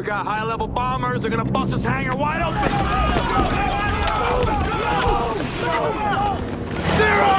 We got high-level bombers. They're gonna bust this hangar wide open. Zero!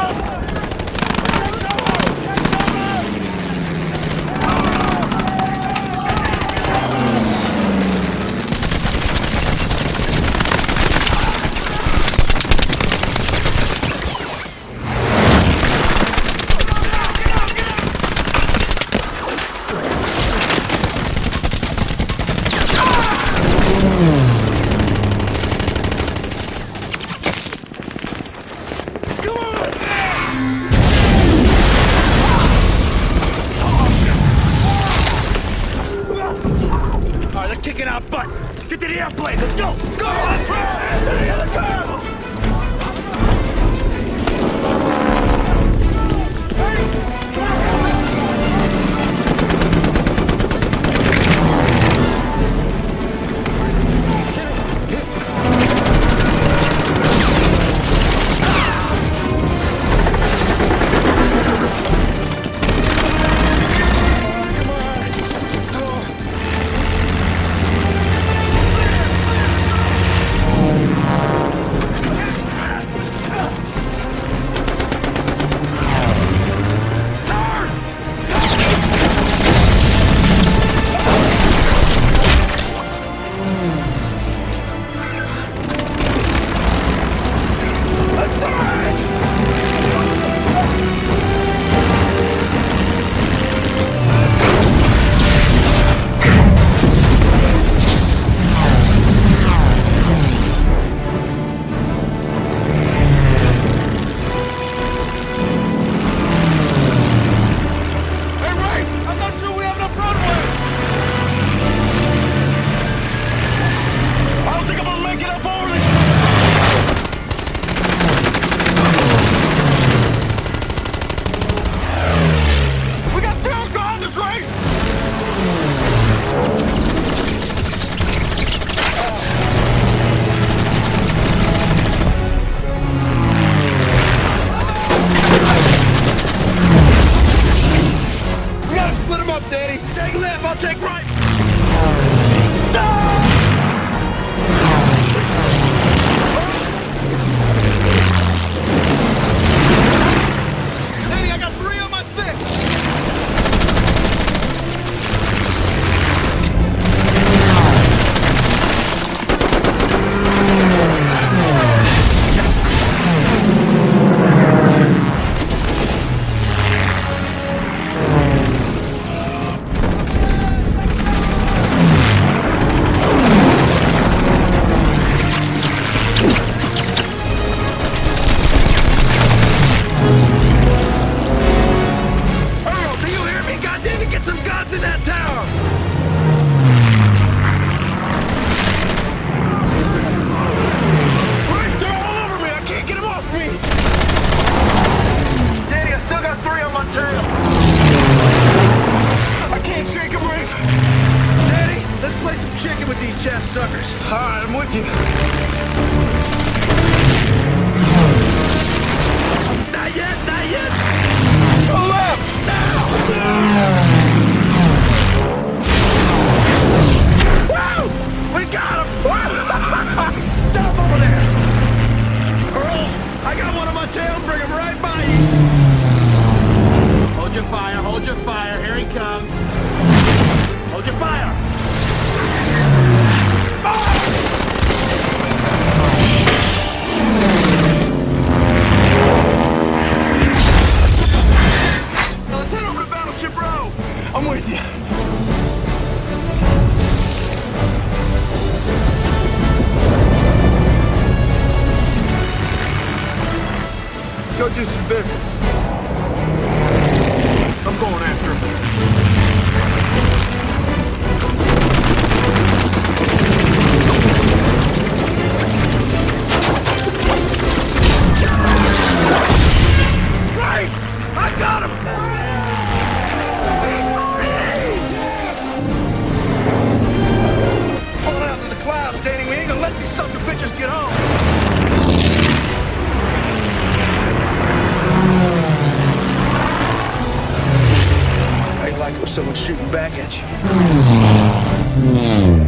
Someone's shooting back at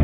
you.